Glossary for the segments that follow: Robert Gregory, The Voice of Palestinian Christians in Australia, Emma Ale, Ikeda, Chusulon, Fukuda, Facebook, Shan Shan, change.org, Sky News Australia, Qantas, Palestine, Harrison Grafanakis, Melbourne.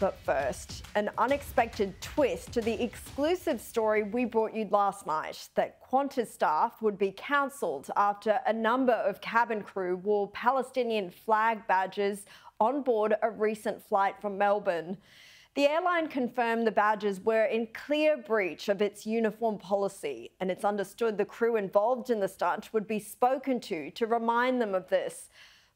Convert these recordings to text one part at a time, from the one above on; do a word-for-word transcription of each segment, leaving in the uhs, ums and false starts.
But first, an unexpected twist to the exclusive story we brought you last night that Qantas staff would be cancelled after a number of cabin crew wore Palestinian flag badges on board a recent flight from Melbourne. The airline confirmed the badges were in clear breach of its uniform policy, and it's understood the crew involved in the stunt would be spoken to to remind them of this.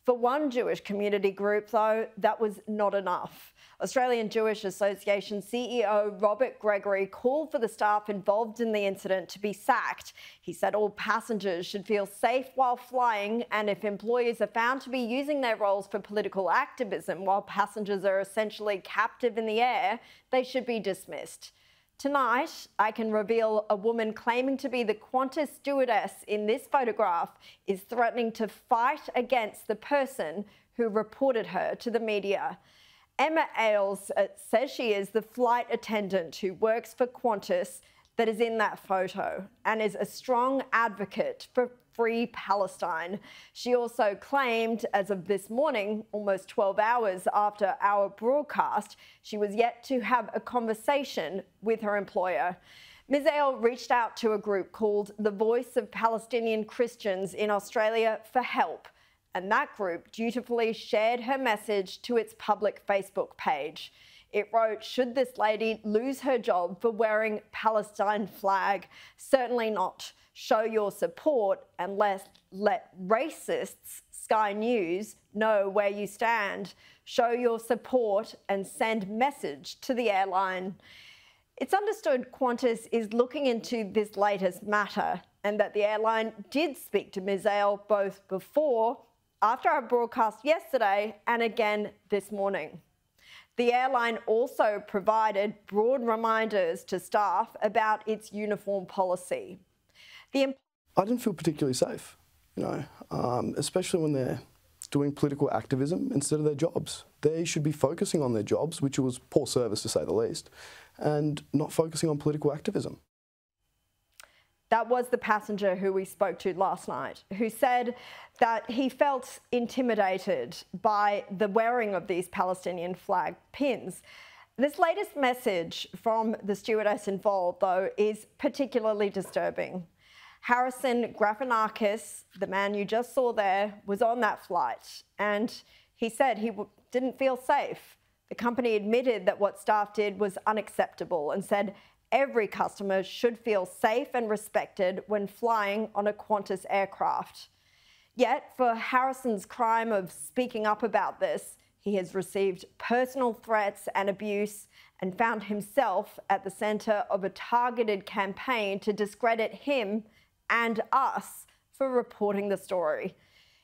For one Jewish community group, though, that was not enough. Australian Jewish Association C E O Robert Gregory called for the staff involved in the incident to be sacked. He said all passengers should feel safe while flying, and if employees are found to be using their roles for political activism while passengers are essentially captive in the air, they should be dismissed. Tonight, I can reveal a woman claiming to be the Qantas stewardess in this photograph is threatening to fight against the person who reported her to the media. Emma Ale says she is the flight attendant who works for Qantas that is in that photo and is a strong advocate for free Palestine. She also claimed, as of this morning, almost twelve hours after our broadcast, she was yet to have a conversation with her employer. Miz Ale reached out to a group called The Voice of Palestinian Christians in Australia for help, and that group dutifully shared her message to its public Facebook page. It wrote, "Should this lady lose her job for wearing Palestine flag? Certainly not. Show your support and let, let racists, Sky News, know where you stand. Show your support and send message to the airline." It's understood Qantas is looking into this latest matter and that the airline did speak to Miz Ale both before, after our broadcast yesterday, and again this morning. The airline also provided broad reminders to staff about its uniform policy. The I didn't feel particularly safe, you know, um, especially when they're doing political activism instead of their jobs. They should be focusing on their jobs, which was poor service to say the least, and not focusing on political activism. That was the passenger who we spoke to last night, who said that he felt intimidated by the wearing of these Palestinian flag pins. This latest message from the stewardess involved, though, is particularly disturbing. Harrison Grafanakis, the man you just saw there, was on that flight, and he said he didn't feel safe. The company admitted that what staff did was unacceptable and said every customer should feel safe and respected when flying on a Qantas aircraft. Yet, for Harrison's crime of speaking up about this, he has received personal threats and abuse and found himself at the centre of a targeted campaign to discredit him and us for reporting the story.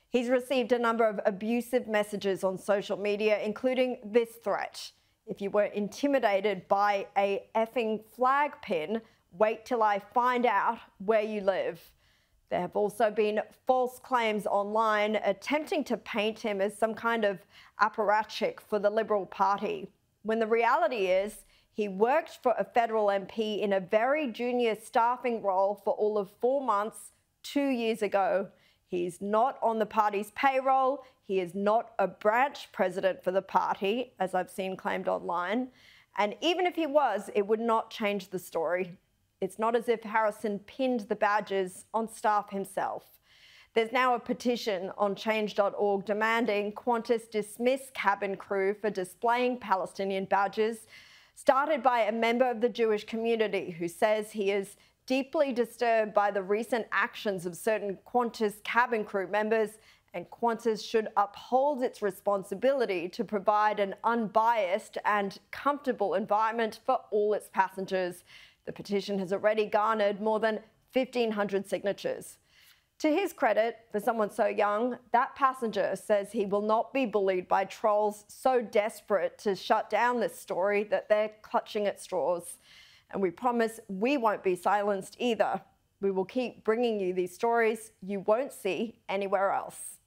He's received a number of abusive messages on social media, including this threat: "If you were intimidated by a effing flag pin, wait till I find out where you live." There have also been false claims online attempting to paint him as some kind of apparatchik for the Liberal Party, when the reality is he worked for a federal M P in a very junior staffing role for all of four months two years ago. He's not on the party's payroll. He is not a branch president for the party, as I've seen claimed online. And even if he was, it would not change the story. It's not as if Harrison pinned the badges on staff himself. There's now a petition on change dot org demanding Qantas dismiss cabin crew for displaying Palestinian badges, started by a member of the Jewish community who says he is deeply disturbed by the recent actions of certain Qantas cabin crew members, and Qantas should uphold its responsibility to provide an unbiased and comfortable environment for all its passengers. The petition has already garnered more than fifteen hundred signatures. To his credit, for someone so young, that passenger says he will not be bullied by trolls so desperate to shut down this story that they're clutching at straws. And we promise we won't be silenced either. We will keep bringing you these stories you won't see anywhere else.